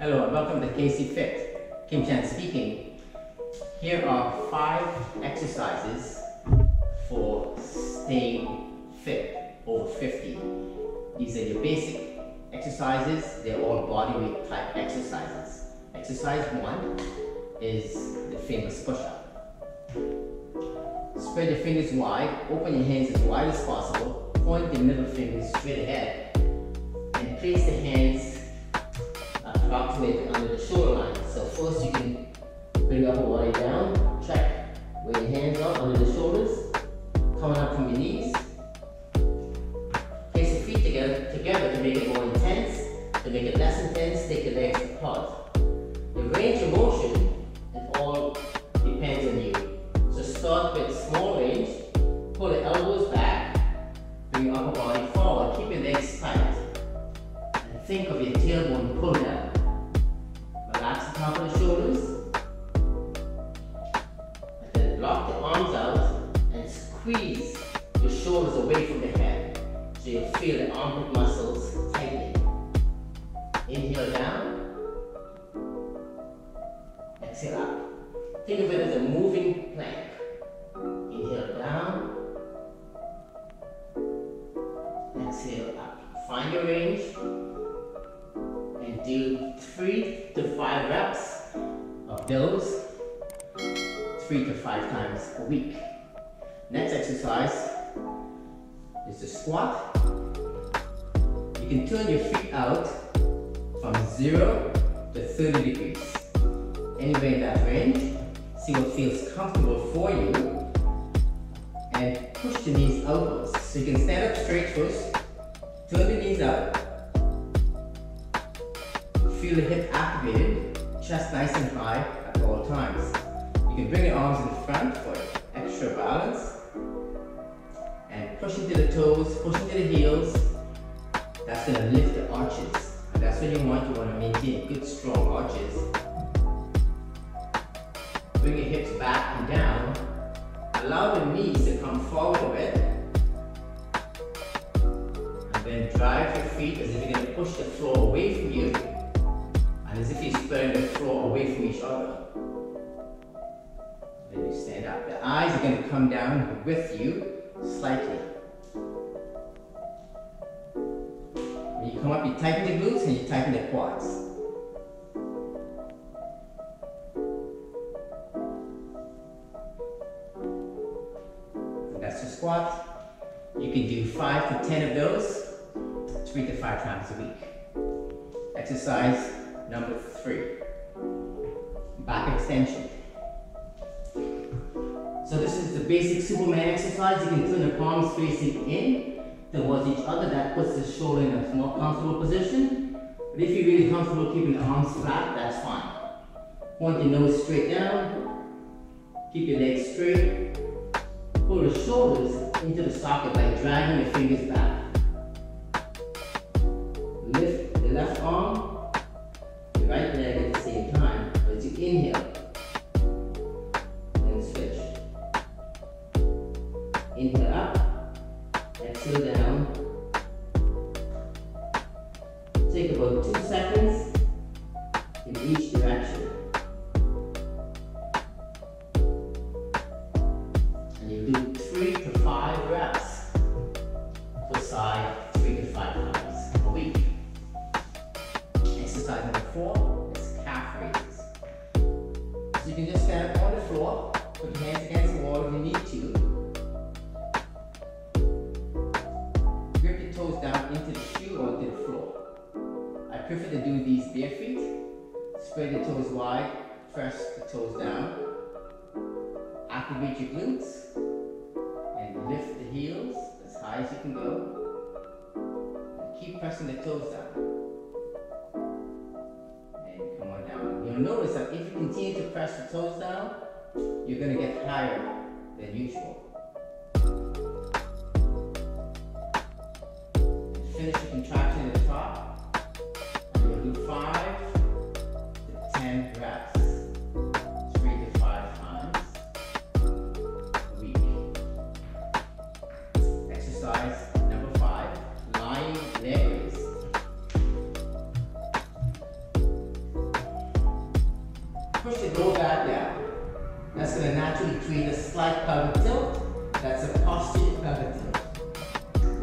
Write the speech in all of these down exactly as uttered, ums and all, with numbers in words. Hello and welcome to K C Fit. Kim Chan speaking. Here are five exercises for staying fit over fifty. These are your basic exercises. They're all body weight type exercises. Exercise one is the fingers push-up. Spread your fingers wide, open your hands as wide as possible, point the middle finger straight ahead, and place the hands approximately under the shoulder line. So first you can bring your upper body down, check where your hands are under the shoulders, coming up from your knees. Place your feet together, together to make it more intense. To make it less intense, take your legs apart. The range of motion, it all depends on you. So start with small range, pull the elbows back, bring your upper body forward, keep your legs tight. And think of your tailbone pull down. Relax the top of the shoulders, and then lock the arms out and squeeze your shoulders away from the head, so you'll feel the armpit muscles tightening. Inhale down, exhale up. Think of it as a moving plank. Inhale down, exhale up. Find your range and do three to five reps of those three to five times a week. Next exercise is the squat. You can turn your feet out from zero to thirty degrees. Anywhere in that range, see what feels comfortable for you, and push the knees outwards. So you can stand up straight first, turn the knees out, feel the hip activated, chest nice and high at all times. You can bring your arms in front for extra balance, and push into the toes, push into the heels. That's going to lift the arches. That's what you want. You want to maintain good strong arches. Bring your hips back and down. Allow the knees to come forward a bit. And then drive your feet as if you're going to push the floor away from you. And as if you're spreading the floor away from each other. Then you stand up. The eyes are going to come down with you slightly. You come up, you tighten the glutes and you tighten the quads. And that's your squat. You can do five to ten of those, three to five times a week. Exercise number three, back extension. So this is the basic Superman exercise. You can turn the palms facing in towards each other. That puts the shoulder in a more comfortable position. But if you're really comfortable keeping the arms flat, that's fine. Point your nose straight down, keep your legs straight, pull the shoulders into the socket by dragging your fingers back. Lift the left arm, the right leg at the same time as you inhale. Then switch. Inhale up. Exhale down. Take about two seconds in each direction. And you do three to five reps per side, three to five times a week. Exercise number four is calf raises. So you can just stand up on the floor, put your hands against the wall if you need to. Down into the shoe or into the floor. I prefer to do these bare feet. Spread the toes wide, press the toes down. Activate your glutes and lift the heels as high as you can go. And keep pressing the toes down. And come on down. You'll notice that if you continue to press the toes down, you're going to get higher than usual. Finish your contraction at the top, and you'll do five to ten reps, three to five times a week. Exercise number five, lying leg raise. Push the low back down. That's going to naturally create a slight pelvic tilt. That's a prostrate pelvic tilt,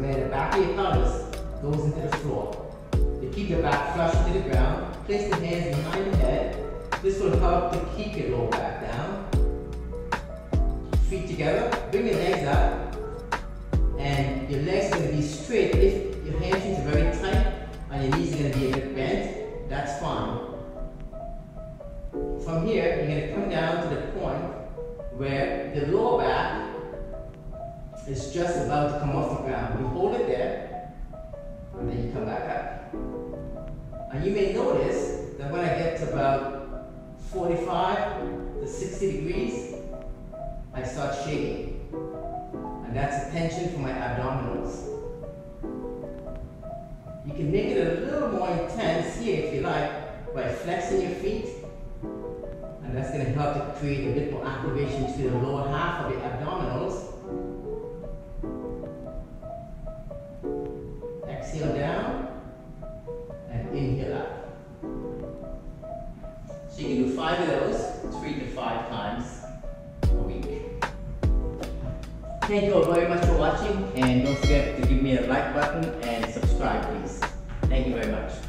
where the back of your pelvis goes into the floor. You keep your back flush to the ground. Place the hands behind the head. This will help to keep your low back down. Feet together. Bring your legs up. And your legs are going to be straight. If your hamstrings are very tight and your knees are going to be a bit bent, that's fine. From here, you're going to come down to the point where the lower back is just about to come off the ground. You hold it there, and then you come back up. And you may notice that when I get to about forty-five to sixty degrees, I start shaking. And that's a tension for my abdominals. You can make it a little more intense here if you like by flexing your feet. And that's going to help to create a bit more activation to the lower half of the abdominals. Exhale down and inhale up. So you can do five of those, three to five times a week. Thank you all very much for watching, and don't forget to give me a like button and subscribe, please. Thank you very much.